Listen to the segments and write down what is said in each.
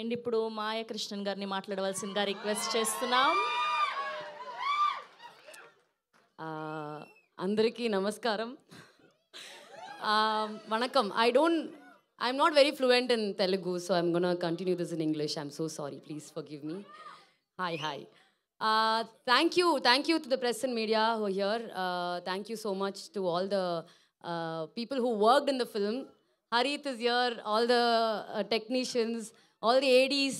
And ఇప్పుడు మాయ కృష్ణన్ గారిని మాట్లాడవలసిందిగా రిక్వెస్ట్ చేస్తున్నాం. అందరికీ నమస్కారం, vanakkam. I'm not very fluent in Telugu, so I'm going to continue this in English. I'm so sorry. Please forgive me. Hi. Thank you to the press and media who are here. Thank you so much to all the people who worked in the film. Harith is here, all the technicians, all the ADs,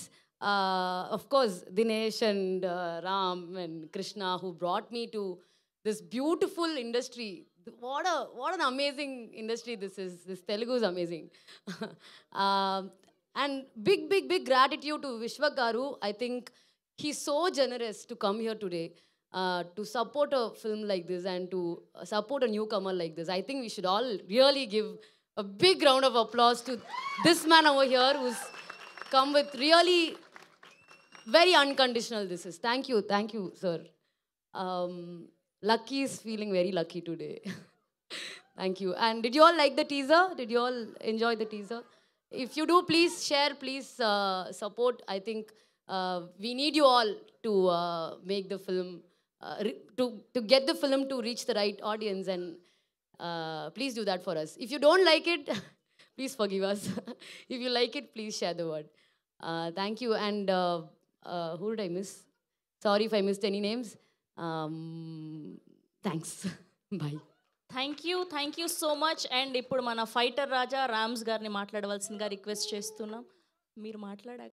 of course, Dinesh and Ram and Krishna, who brought me to this beautiful industry. What an amazing industry this is. This Telugu is amazing. And big gratitude to Vishwak Garu. I think he's so generous to come here today to support a film like this and to support a newcomer like this. I think we should all really give a big round of applause to this man over here who's come with really very unconditional this is. Thank you, sir. Lucky is feeling very lucky today. Thank you. And did you all like the teaser? Did you all enjoy the teaser? If you do, please share, please support. I think we need you all to make the film, to get the film to reach the right audience, and please do that for us. If you don't like it, please forgive us. If you like it, please share the word. Thank you. And who did I miss? Sorry if I missed any names. Thanks. Bye. Thank you so much. And ippudu mana fighter raja Rams garni maatladavalasiniga request chestunnam. Meer maatlada